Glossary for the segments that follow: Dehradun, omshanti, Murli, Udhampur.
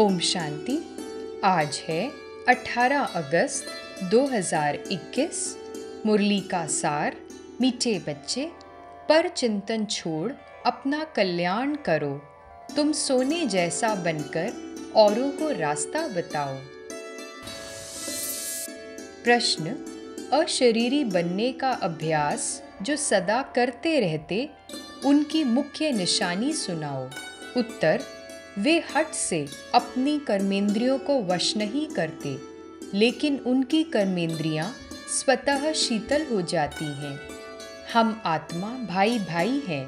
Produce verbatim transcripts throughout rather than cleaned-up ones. ओम शांति। आज है अठारह अगस्त दो हज़ार इक्कीस। मुरली का सार, मीठे बच्चे पर चिंतन छोड़ अपना कल्याण करो, तुम सोने जैसा बनकर औरों को रास्ता बताओ। प्रश्न, अशरीरी बनने का अभ्यास जो सदा करते रहते, उनकी मुख्य निशानी सुनाओ। उत्तर, वे हठ से अपनी कर्मेंद्रियों को वश नहीं करते, लेकिन उनकी कर्मेंद्रियां स्वतः शीतल हो जाती हैं। हम आत्मा भाई भाई हैं,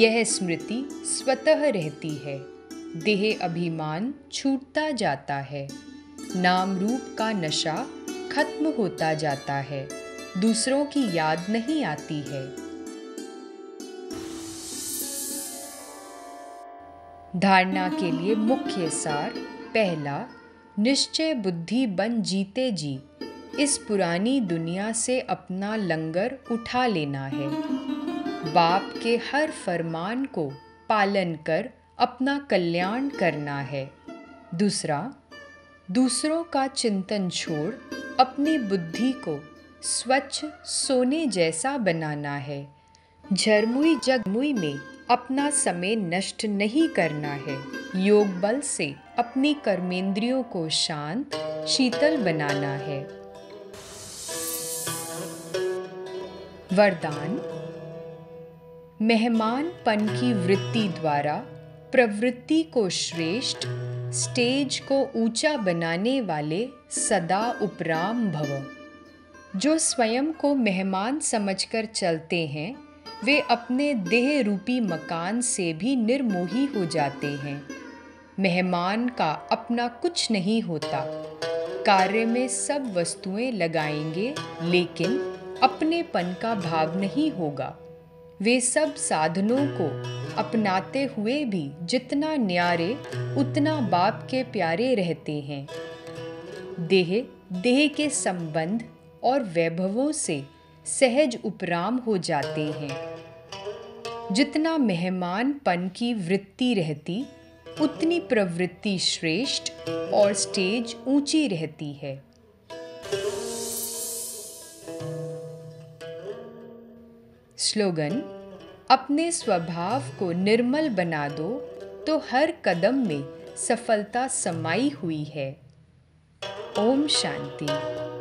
यह स्मृति स्वतः रहती है। देह अभिमान छूटता जाता है, नाम रूप का नशा खत्म होता जाता है, दूसरों की याद नहीं आती है। धारणा के लिए मुख्य सार। पहला, निश्चय बुद्धि बन जीते जी इस पुरानी दुनिया से अपना लंगर उठा लेना है। बाप के हर फरमान को पालन कर अपना कल्याण करना है। दूसरा, दूसरों का चिंतन छोड़ अपनी बुद्धि को स्वच्छ सोने जैसा बनाना है। झरमुई जगमुई में अपना समय नष्ट नहीं करना है। योग बल से अपनी कर्मेंद्रियों को शांत शीतल बनाना है। वरदान, मेहमानपन की वृत्ति द्वारा प्रवृत्ति को श्रेष्ठ, स्टेज को ऊंचा बनाने वाले सदा उपराम भव। जो स्वयं को मेहमान समझकर चलते हैं, वे अपने देह रूपी मकान से भी निर्मोही हो जाते हैं। मेहमान का अपना कुछ नहीं होता, कार्य में सब वस्तुएं लगाएंगे, लेकिन अपनेपन का भाव नहीं होगा। वे सब साधनों को अपनाते हुए भी जितना न्यारे उतना बाप के प्यारे रहते हैं। देह देह के संबंध और वैभवों से सहज उपराम हो जाते हैं। जितना मेहमानपन की वृत्ति रहती, उतनी प्रवृत्ति श्रेष्ठ और स्टेज ऊंची रहती है। स्लोगन, अपने स्वभाव को निर्मल बना दो तो हर कदम में सफलता समाई हुई है। ओम शांति।